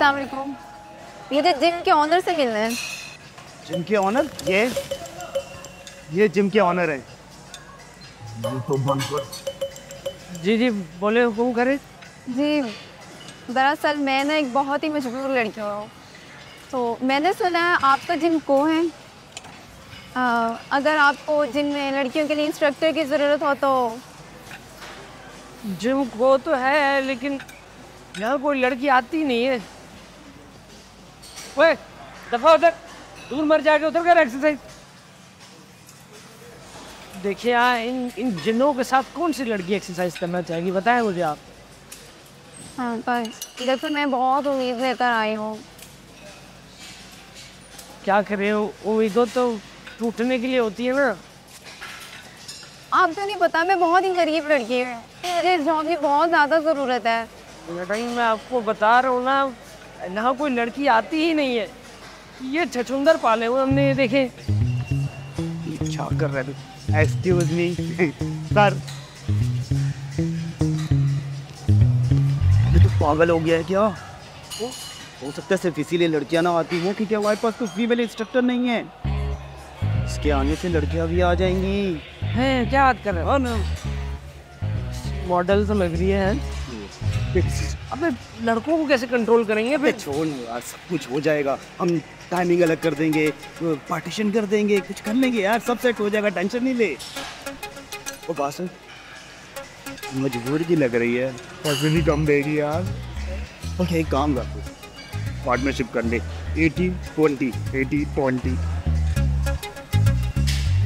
अस्सलाम वालेकुम। ये तो जिम के ऑनर से मिलना है। जिम के ऑनर? ये जिम के ऑनर हैं। जी जी बोले हुकुम करे। जी दरअसल मैं ना एक बहुत ही मजबूर लड़की हूँ, तो मैंने सुना है आपका जिम को है। अगर आपको जिम में लड़कियों के लिए इंस्ट्रक्टर की ज़रूरत हो तो। जिम को तो है लेकिन यहाँ कोई लड़की आती नहीं है। ओए दफा उधर दूर मर जाके उधर कर एक्सरसाइज। देखिए यहाँ इन जिनों के साथ कौन सी लड़की एक्सरसाइज करना चाहेगी, बताएं मुझे आप। हाँ बस इधर पर मैं बहुत उम्मीद लेकर आई हूँ। क्या करें, उम्मीदों तो टूटने के लिए होती है ना। आप तो नहीं पता मैं बहुत ही गरीब लड़की हूँ, मुझे इस जॉब की बहुत ज़्यादा ज़रूरत है। मैं आपको बता रहा हूँ ना, यहाँ कोई लड़की आती ही नहीं है। ये छछुंदर पाले हुए हमने, ये देखे क्या कर रहे थे। एक्सक्यूज मी सर, ये तो पागल हो गया है क्या? हो सकता है सिर्फ इसीलिए लड़कियां ना आती हैं क्योंकि हमारे पास कोई फीमेल इंस्ट्रक्टर नहीं है। इसके आने से लड़कियां भी आ जाएंगी। हैं क्या बात कर रहे हो ना, मॉडल तो लग रही है। अबे लड़कों को कैसे कंट्रोल करेंगे फिर? छोड़ यार, सब कुछ हो जाएगा। हम टाइमिंग अलग कर देंगे, पार्टीशन कर देंगे, कुछ कर लेंगे यार, सब सेट हो जाएगा, टेंशन नहीं ले। वो बात मजबूरी की लग रही है, पैसे कम देगी यार। ओके एक काम कर, पार्टनरशिप कर ले, 80-20, 80-20।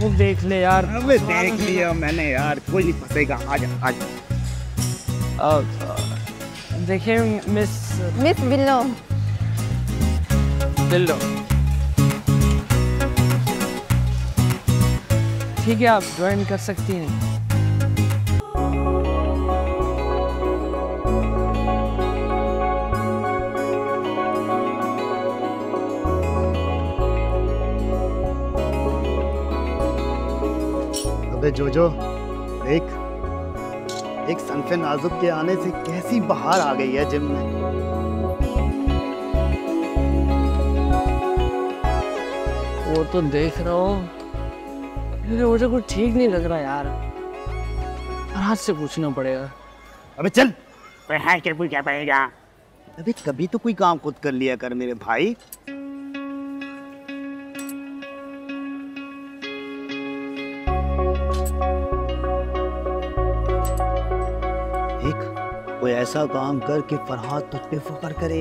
वो देख ले यार। अबे देख लिया मैंने यार, कोई नहीं फंसेगा। आज देखिए मिस बिल्लो, ठीक है आप ज्वाइन कर सकती हैं। अबे जोजो देख, एक सनफे नाजुक के आने से कैसी बहार आ गई है जिम में। वो तो देख रहा हूँ, मुझे कुछ ठीक नहीं लग रहा यार, राज से पूछना पड़ेगा। अबे चल के पूछना पड़ेगा। अबे कभी तो कोई काम खुद कर लिया कर मेरे भाई। कोई ऐसा काम कर कि फरहाद तुझ पे फख्र करे।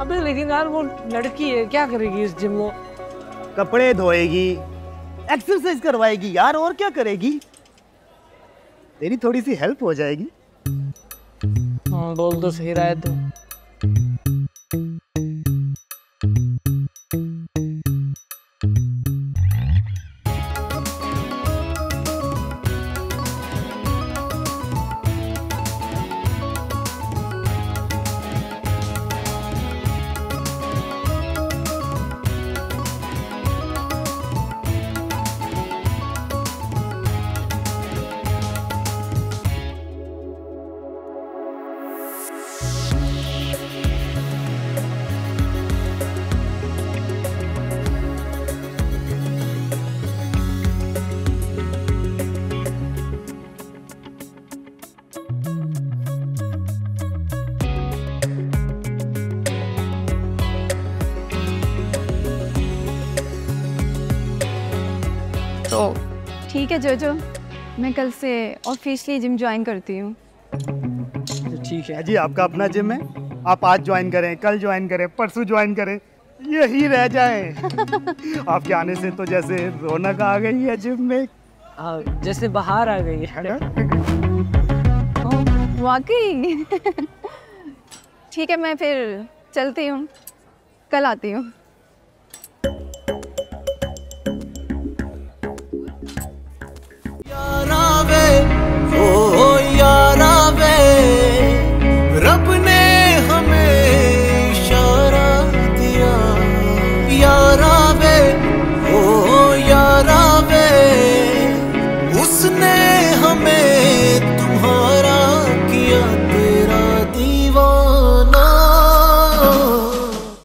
अबे लेकिन यार वो लड़की है, क्या करेगी इस जिम में? कपड़े धोएगी, एक्सरसाइज करवाएगी यार, और क्या करेगी? तेरी थोड़ी सी हेल्प हो जाएगी। हाँ बोल तो सही रहा है तू। ठीक है जोजो, मैं कल से ऑफिशियली जिम ज्वाइन करती हूँ। ठीक है जी, आपका अपना जिम है, आप आज ज्वाइन करें, कल ज्वाइन करें, परसों ज्वाइन करें, यही रह जाए। आपके आने से तो जैसे रौनक आ गई है जिम में। हाँ जैसे बाहर आ गई है ना। वाकई। ठीक है मैं फिर चलती हूँ, कल आती हूँ।